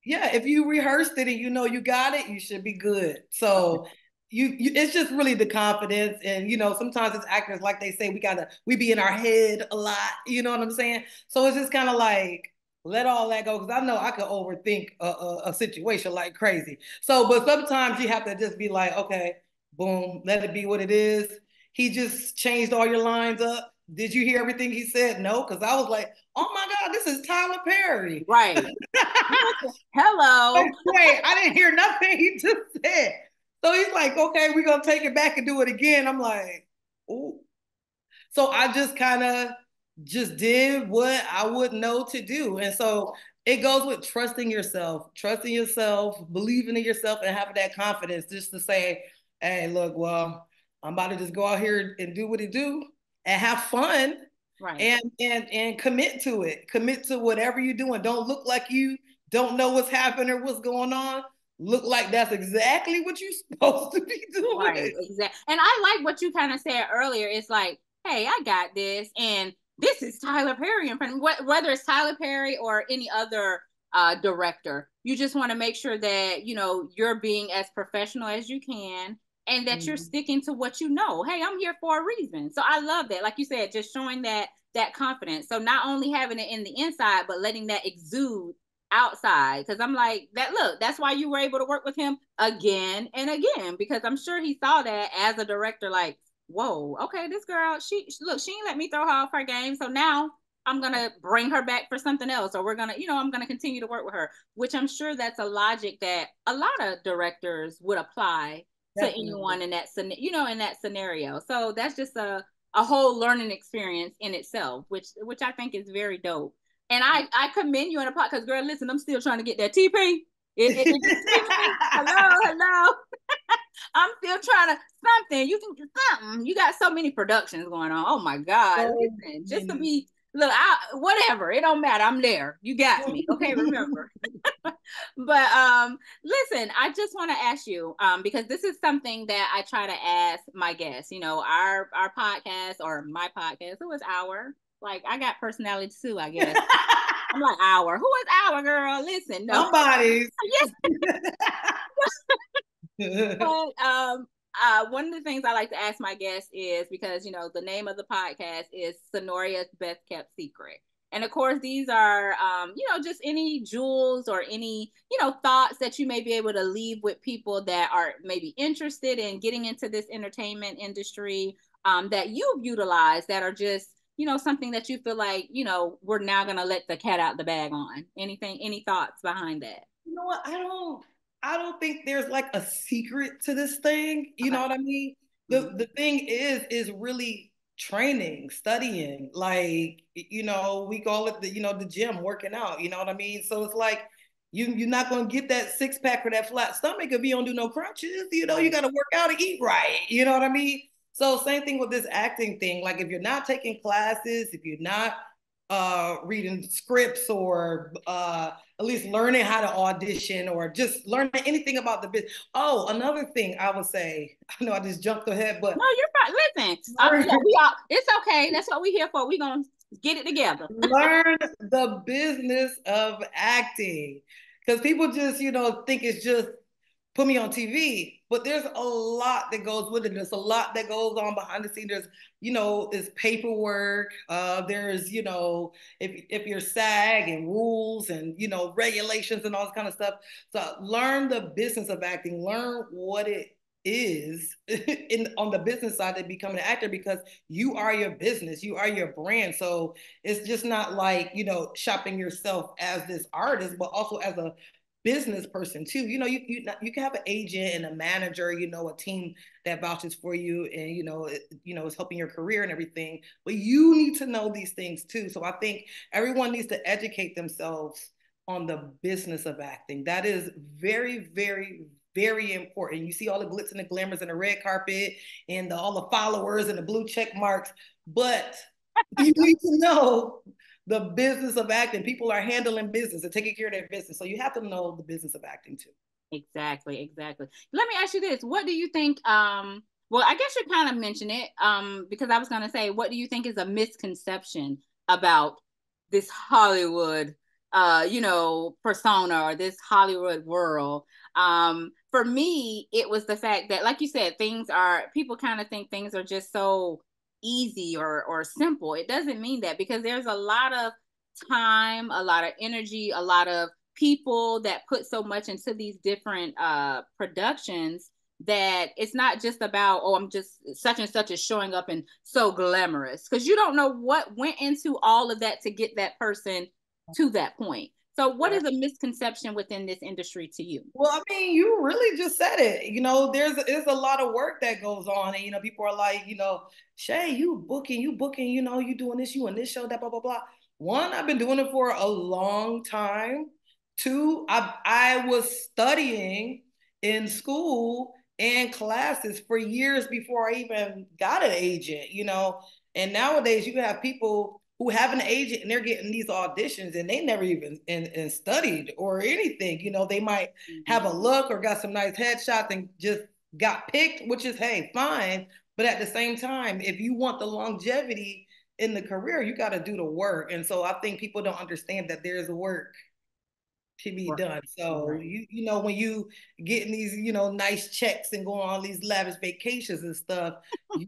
yeah, if you rehearsed it and you know you got it, you should be good. So you, you it's just really the confidence. And, you know, sometimes as actors, like they say, we gotta, we be in our head a lot, you know what I'm saying? So it's just kind of like, let all that go, because I know I could overthink a, a, a situation like crazy. So, but sometimes you have to just be like, okay, boom, let it be what it is. He just changed all your lines up. Did you hear everything he said? No, because I was like, oh my God, this is Tyler Perry. Right. Hello. Wait, I didn't hear nothing he just said. So he's like, okay, we're going to take it back and do it again. I'm like, ooh. So I just kind of just did what I would know to do. And so it goes with trusting yourself, trusting yourself, believing in yourself, and having that confidence just to say, hey, look, well, I'm about to just go out here and do what it do. And have fun, right? And and and commit to it. Commit to whatever you're doing. Don't look like you don't know what's happening or what's going on. Look like that's exactly what you're supposed to be doing. Right, exactly. And I like what you kind of said earlier. It's like, hey, I got this, and this is Tyler Perry in front of me. Whether it's Tyler Perry or any other uh, director, you just want to make sure that you know you're being as professional as you can. And that mm-hmm. you're sticking to what you know. Hey, I'm here for a reason. So I love that. Like you said, just showing that that confidence. So not only having it in the inside, but letting that exude outside. Because I'm like, that. Look, that's why you were able to work with him again and again. Because I'm sure he saw that as a director, like, whoa, okay, this girl, she look, she ain't let me throw her off her game. So now I'm going to bring her back for something else. Or we're going to, you know, I'm going to continue to work with her. Which I'm sure that's a logic that a lot of directors would apply to Definitely. anyone in that, you know, in that scenario. So that's just a, a whole learning experience in itself, which, which I think is very dope. And I, I commend you in a podcast, because girl, listen, I'm still trying to get that T P. It, it, it, hello, hello. I'm still trying to something. You can do something. You got so many productions going on. Oh my God. Oh, listen, just to be, look, I, whatever, it don't matter. I'm there. You got me. Okay, remember. But um, listen, I just want to ask you, um, because this is something that I try to ask my guests. You know, our our podcast or my podcast. Who is our? Like, I got personality too, I guess. I'm like our. Who is our girl? Listen, no. Nobody's. Yes. But um. Uh, one of the things I like to ask my guests is, because, you know, the name of the podcast is Synoria's Best Kept Secret. And of course, these are, um, you know, just any jewels or any, you know, thoughts that you may be able to leave with people that are maybe interested in getting into this entertainment industry, um, that you've utilized that are just, you know, something that you feel like, you know, we're now going to let the cat out the bag on. Anything, any thoughts behind that? You know what? I don't. I don't think there's like a secret to this thing. You okay. know what I mean? The mm-hmm. the thing is, is really training, studying, like, you know, we call it the, you know, the gym, working out, you know what I mean? So it's like, you, you're not going to get that six pack or that flat stomach if you don't do no crunches, you know, you got to work out and eat right. You know what I mean? So same thing with this acting thing. Like, if you're not taking classes, if you're not uh, reading scripts or, uh, at least learning how to audition or just learning anything about the business. Oh, another thing I would say, I know I just jumped ahead, but. No, you're fine. Listen, um, yeah, we all, it's okay. That's what we're here for. We're going to get it together. Learn the business of acting. Because people just, you know, think it's just put me on T V, but there's a lot that goes with it. There's a lot that goes on behind the scenes. There's, you know, there's paperwork. Uh, there's, you know, if if you're SAG and rules and, you know, regulations and all this kind of stuff. So learn the business of acting. Learn what it is in on the business side of becoming an actor, because you are your business. You are your brand. So it's just not like, you know, shopping yourself as this artist, but also as a business person too. You know, you, you you can have an agent and a manager, you know, a team that vouches for you and, you know, it, you know, it's helping your career and everything, but you need to know these things too. So I think everyone needs to educate themselves on the business of acting. That is very, very, very important. You see all the glitz and the glamours and the red carpet and the, all the followers and the blue check marks, but you need to know the business of acting. People are handling business and taking care of their business. So you have to know the business of acting too. Exactly, exactly. Let me ask you this. What do you think, um, well, I guess you kind of mentioned it, um, because I was going to say, what do you think is a misconception about this Hollywood uh, you know, persona or this Hollywood world. Um, for me, it was the fact that, like you said, things are, people kind of think things are just so easy or, or simple. It doesn't mean that, because there's a lot of time, a lot of energy, a lot of people that put so much into these different uh, productions, that it's not just about, oh, I'm just such and such is showing up and so glamorous, because you don't know what went into all of that to get that person to that point. So what is a misconception within this industry to you? Well, I mean, you really just said it. You know, there's, there's a lot of work that goes on. And, you know, people are like, you know, Shay, you booking, you booking, you know, you doing this, you on this show, that, blah, blah, blah. One, I've been doing it for a long time. Two, I, I was studying in school and classes for years before I even got an agent, you know. And nowadays you have people who have an agent and they're getting these auditions and they never even in, in studied or anything. You know, they might have a look or got some nice headshots and just got picked, which is, hey, fine. But at the same time, if you want the longevity in the career, you got to do the work. And so I think people don't understand that there's work to be right. done. So, right. you you know, when you getting these, you know, nice checks and going on all these lavish vacations and stuff, you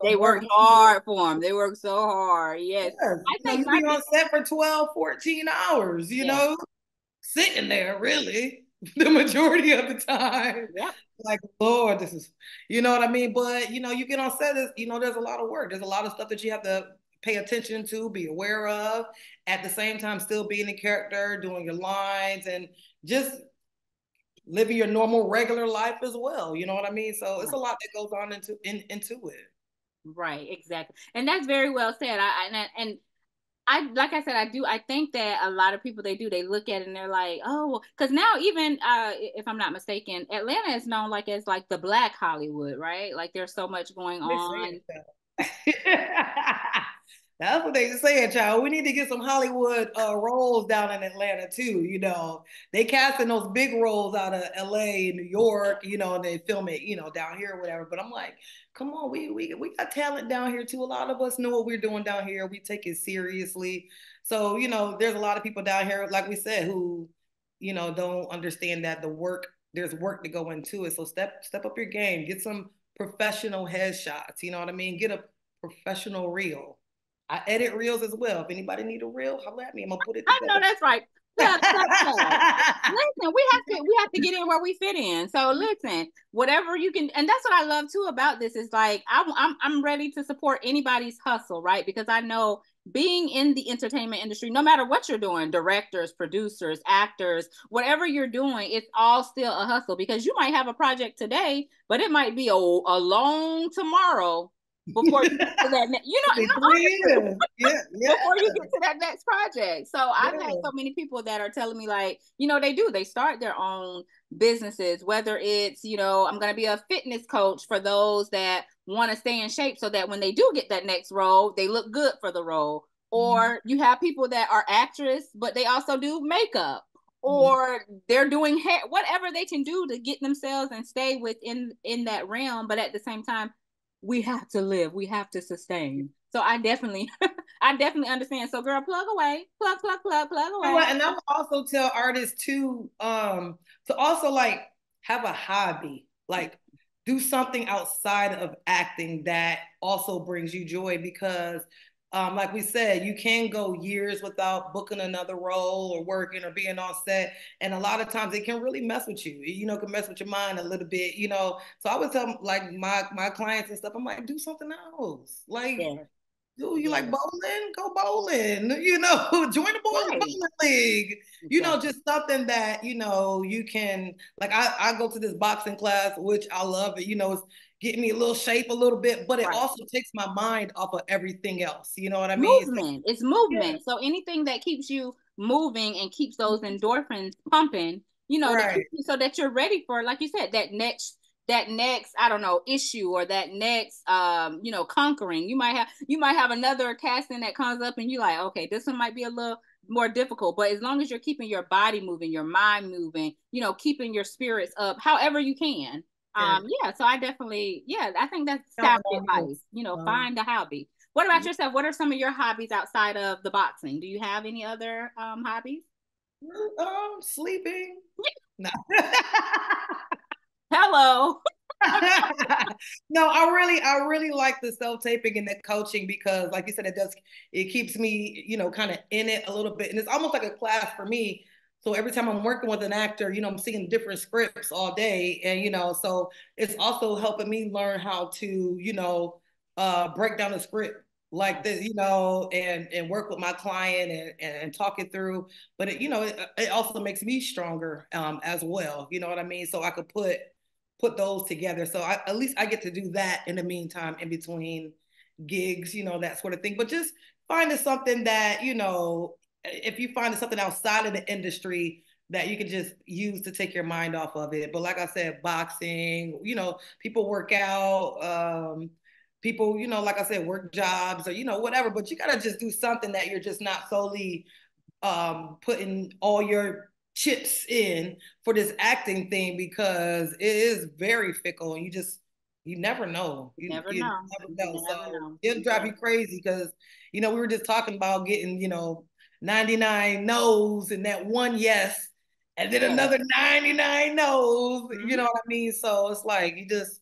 they work hard for them. They work so hard. Yes. yes. I think you know, you be on set for twelve, fourteen hours, you yes. know, sitting there really the majority of the time. Yeah. Like, Lord, this is, you know what I mean? But, you know, you get on set, you know, there's a lot of work. There's a lot of stuff that you have to pay attention to, be aware of, at the same time still being in character, doing your lines, and just living your normal, regular life as well. You know what I mean? So it's a lot that goes on into in, into it. Right, exactly. And that's very well said. I and I, and I like I said, I do. I think that a lot of people, they do. They look at it and they're like, oh, because now even uh, if I'm not mistaken, Atlanta is known like as like the Black Hollywood, right? Like there's so much going on. That's what they saying, child. We need to get some Hollywood uh, roles down in Atlanta too. You know, they casting those big roles out of L A, New York. You know, and they film it, you know, down here or whatever. But I'm like, come on, we we we got talent down here too. A lot of us know what we're doing down here. We take it seriously. So you know, there's a lot of people down here, like we said, who you know don't understand that the work there's work to go into it. So step step up your game. Get some professional headshots. You know what I mean? Get a professional reel. I edit reels as well. If anybody need a reel, holler at me. I'm gonna put it together. I know that's right. Love, love, love. Listen, we have to we have to get in where we fit in. So listen, whatever you can, and that's what I love too about this is like I'm I'm I'm ready to support anybody's hustle, right? Because I know being in the entertainment industry, no matter what you're doing, directors, producers, actors, whatever you're doing, it's all still a hustle, because you might have a project today, but it might be a, a long tomorrow. Before you get to that, you know, you know yeah, yeah. before you get to that next project. So I've yeah. had so many people that are telling me, like, you know, they do, they start their own businesses, whether it's, you know, I'm going to be a fitness coach for those that want to stay in shape so that when they do get that next role, they look good for the role. Or you have people that are actress, but they also do makeup. Or they're doing hair, whatever they can do to get themselves and stay within in that realm. But at the same time, we have to live. We have to sustain. So I definitely, I definitely understand. So girl, plug away, plug, plug, plug, plug away. You know, and I will also tell artists to, um, to also like have a hobby, like do something outside of acting that also brings you joy, because um, like we said, you can go years without booking another role or working or being on set. And a lot of times it can really mess with you, you know, it can mess with your mind a little bit, you know? So I would tell like my, my clients and stuff, I'm like, do something else. Like, yeah. do you yeah. like bowling? Go bowling, you know, join the bowling right. league, you yeah. know, just something that, you know, you can, like, I, I go to this boxing class, which I love it, you know, it's, get me a little shape a little bit, but it right. also takes my mind off of everything else. You know what I mean? Movement. It's, like, it's movement. Yeah. So anything that keeps you moving and keeps those endorphins pumping, you know, right. that, so that you're ready for, like you said, that next, that next, I don't know, issue or that next, um, you know, conquering. You might have, you might have another casting that comes up and you're like, okay, this one might be a little more difficult, but as long as you're keeping your body moving, your mind moving, you know, keeping your spirits up, however you can. Um, yeah, so I definitely, yeah, I think that's sound advice, you know, um, find a hobby. What about yourself? What are some of your hobbies outside of the boxing? Do you have any other um, hobbies? Um, sleeping. No. Hello. No, I really, I really like the self-taping and the coaching because, like you said, it does, it keeps me, you know, kind of in it a little bit. And it's almost like a class for me. So every time I'm working with an actor, you know, I'm seeing different scripts all day. And, you know, so it's also helping me learn how to, you know, uh, break down a script like this, you know, and, and work with my client and, and, and talk it through. But, it, you know, it, it also makes me stronger um, as well. You know what I mean? So I could put put those together. So I, at least I get to do that in the meantime, in between gigs, you know, that sort of thing. But just finding something that, you know, if you find something outside of the industry that you can just use to take your mind off of it. But like I said, boxing, you know, people work out, um, people, you know, like I said, work jobs or, you know, whatever, but you gotta just do something that you're just not solely um, putting all your chips in for this acting thing, because it is very fickle and you just, you never know. You never you know. Never know. You so never know. It'll drive you crazy because, you know, we were just talking about getting, you know, ninety-nine no's and that one yes, and then another ninety-nine no's, mm-hmm. You know what I mean? So it's like, you just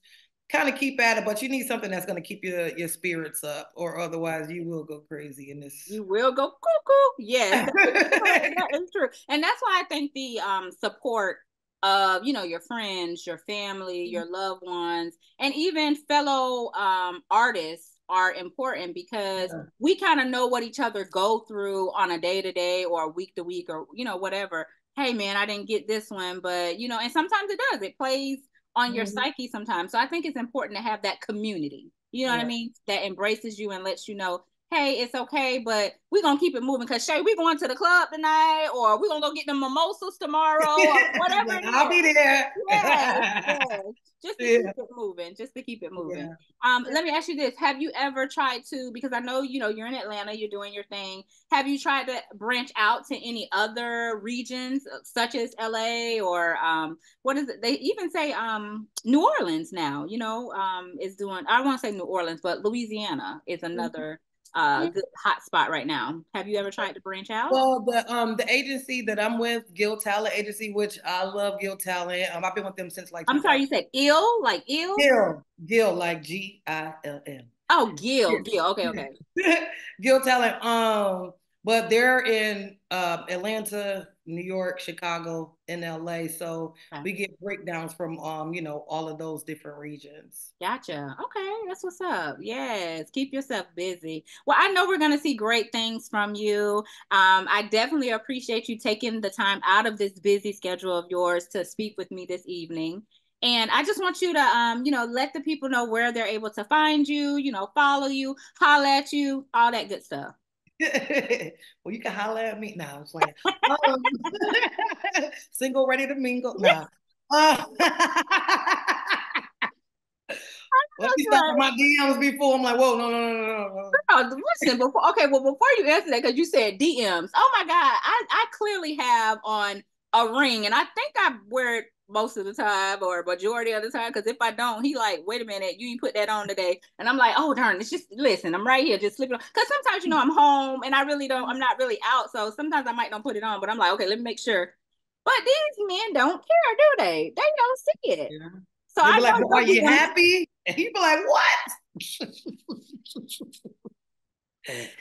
kind of keep at it, but you need something that's going to keep your, your spirits up, or otherwise you will go crazy in this. You will go cuckoo. Yeah, that is true. And that's why I think the um, support of, you know, your friends, your family, your loved ones, and even fellow um, artists are important, because yeah. we kind of know what each other go through on a day-to-day or a week-to-week or, you know, whatever. Hey man, I didn't get this one, but, you know, and sometimes it does, it plays on mm-hmm. your psyche sometimes. So I think it's important to have that community, you know yeah. what I mean, that embraces you and lets you know, hey, it's okay, but we're gonna keep it moving, because Shay, we're going to the club tonight, or we're gonna go get the mimosas tomorrow, or whatever. Like, I'll be there. Yes, yes. Just to yeah. keep it moving. Just to keep it moving. Yeah. Um, let me ask you this: have you ever tried to? Because I know you know you're in Atlanta, you're doing your thing. Have you tried to branch out to any other regions, such as L A or um, what is it? They even say um, New Orleans now. You know, um, is doing. I don't want to say New Orleans, but Louisiana is another. Mm-hmm. Uh, good hot spot right now. Have you ever tried to branch out? Well, the um the agency that I'm with, Gil Talent Agency, which I love Gil Talent. Um, I've been with them since like. I'm sorry, you said ill, like ill. Gil, Gil, like G I L M. Oh, Gil, Gil. Okay, okay. Gil Talent. Um, but they're in uh, Atlanta, New York, Chicago, and L A. So okay. we get breakdowns from um, you know, all of those different regions. Gotcha. Okay, that's what's up. Yes, keep yourself busy. Well, I know we're gonna see great things from you. Um, I definitely appreciate you taking the time out of this busy schedule of yours to speak with me this evening. And I just want you to, um, you know, let the people know where they're able to find you. You know, follow you, holler at you, all that good stuff. Well, you can holler at me now. I was like, um, single, ready to mingle. Nah. Uh, well, she stopped my D Ms before. I'm like, whoa, no, no, no, no, no. Girl, listen, before, okay, well, before you answer that, because you said D Ms. Oh my God, I, I clearly have on a ring, and I think I wear it most of the time, or majority of the time, because if I don't, he like, wait a minute, you ain't put that on today, and I'm like, oh darn, it's just, listen, I'm right here, just slipping on, because sometimes, you know, I'm home, and I really don't, I'm not really out, so sometimes I might not put it on, but I'm like, okay, let me make sure, but these men don't care, do they? They don't see it, yeah. So I like, well, are you happy? And he be like, what?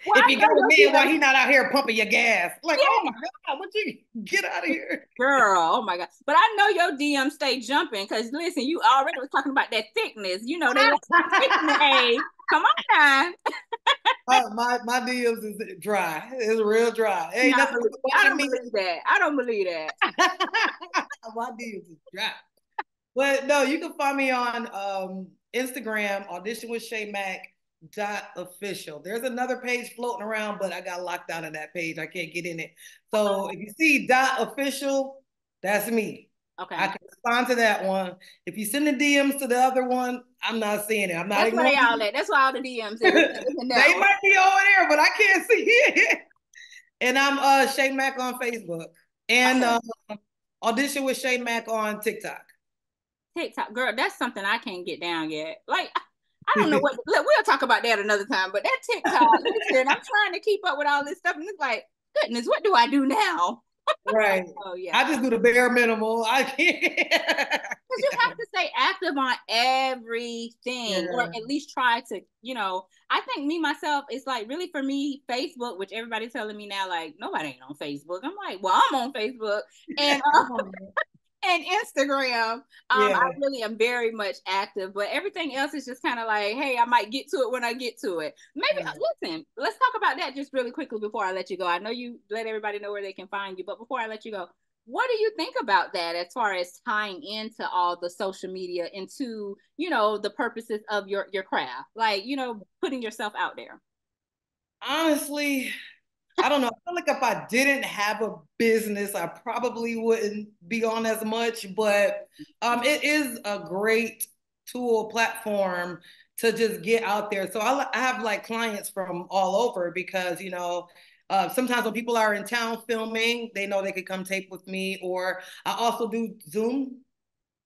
Well, if you go to bed while he's not out here pumping your gas, like, yeah. Oh my God, what you get out of here, girl? Oh my God! But I know your D M stay jumping, because listen, you already was talking about that thickness. You know, they thickness. Hey, come on now. uh, my my D Ms is dry. It's real dry. Ain't no, nothing I don't believe me. that. I don't believe that. My D Ms is dry. But no, you can find me on um, Instagram, Audition with Shay Mack. Dot official. There's another page floating around, but I got locked out of that page. I can't get in it. So if you see dot official, that's me. Okay. I can respond to that one. If you send the D Ms to the other one, I'm not seeing it. I'm not. That's why all that. That's why all the D Ms. They might be over there, but I can't see it. And I'm uh Shay Mack on Facebook, and okay. uh, Audition with Shay Mack on TikTok. TikTok, girl, that's something I can't get down yet. Like. I don't know what, look, we'll talk about that another time, but that TikTok, listen, I'm trying to keep up with all this stuff, and it's like, goodness, what do I do now? Right. Oh, yeah. I just do the bare minimal. I can't. Because you have to stay active on everything, yeah. or at least try to, you know, I think me, myself, it's like really for me, Facebook, which everybody's telling me now, like, nobody ain't on Facebook. I'm like, well, I'm on Facebook. And um, and Instagram, um, yeah. I really am very much active, but everything else is just kind of like, hey, I might get to it when I get to it. Maybe, yeah. listen, let's talk about that just really quickly before I let you go. I know you let everybody know where they can find you, but before I let you go, what do you think about that as far as tying into all the social media, into, you know, the purposes of your, your craft, like, you know, putting yourself out there? Honestly, I don't know. I feel like if I didn't have a business, I probably wouldn't be on as much, but um, it is a great tool, platform to just get out there. So I, I have like clients from all over because, you know, uh, sometimes when people are in town filming, they know they could come tape with me, or I also do Zoom,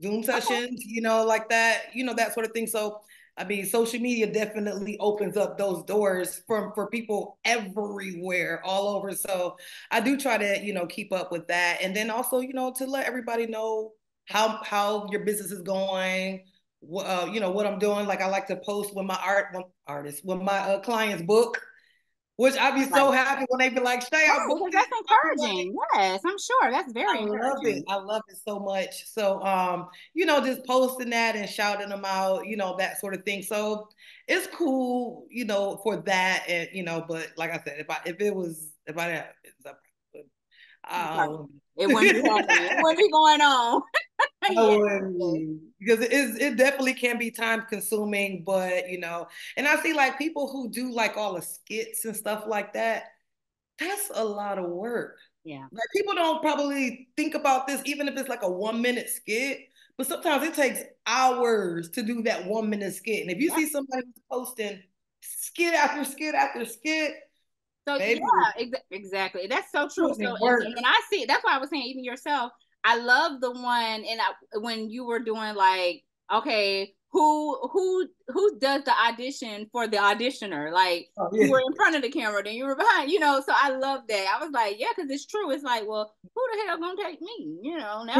Zoom sessions, you know, like that, you know, that sort of thing. So I mean, social media definitely opens up those doors for, for people everywhere, all over. So I do try to, you know, keep up with that. And then also, you know, to let everybody know how how your business is going, uh, you know, what I'm doing. Like I like to post when my art, when artists, when my uh, clients book, which I'd be so happy when they be like, Shay, I booked. That's encouraging. Yes, I'm sure. That's very encouraging. I love it. I love it so much. So, um, you know, just posting that and shouting them out, you know, that sort of thing. So it's cool, you know, for that. And, you know, but like I said, if I, if it was, if I didn't, um, it wouldn't be happening. It wouldn't be going on. No, because it is, it definitely can be time consuming, but you know, and I see like people who do like all the skits and stuff like that, that's a lot of work. Yeah. Like people don't probably think about this, even if it's like a one minute skit, but sometimes it takes hours to do that one minute skit. And if you yeah. see somebody posting skit after skit after skit, so baby, yeah, ex exactly. That's so true. So and, and I see it. That's why I was saying, even yourself, I love the one, and I, when you were doing like, okay, who who who does the audition for the auditioner? Like oh, yeah. you were in front of the camera, then you were behind, you know. So I love that. I was like, yeah, because it's true. It's like, well, who the hell gonna take me? You know, now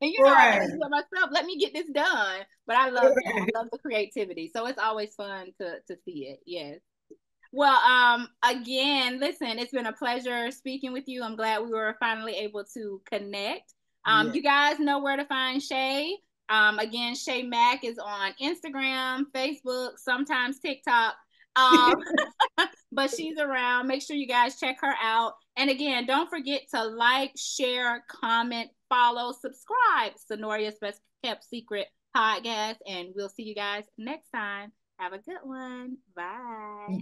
you know, right. I do myself. Let me get this done. But I love that. I love the creativity. So it's always fun to to see it. Yes. Well, um, again, listen, it's been a pleasure speaking with you. I'm glad we were finally able to connect. Um, yeah. You guys know where to find Shay. Um, again, Shay Mack is on Instagram, Facebook, sometimes TikTok. Um, but she's around. Make sure you guys check her out. And again, don't forget to like, share, comment, follow, subscribe. Synoria's Best Kept Secret Podcast. And we'll see you guys next time. Have a good one. Bye.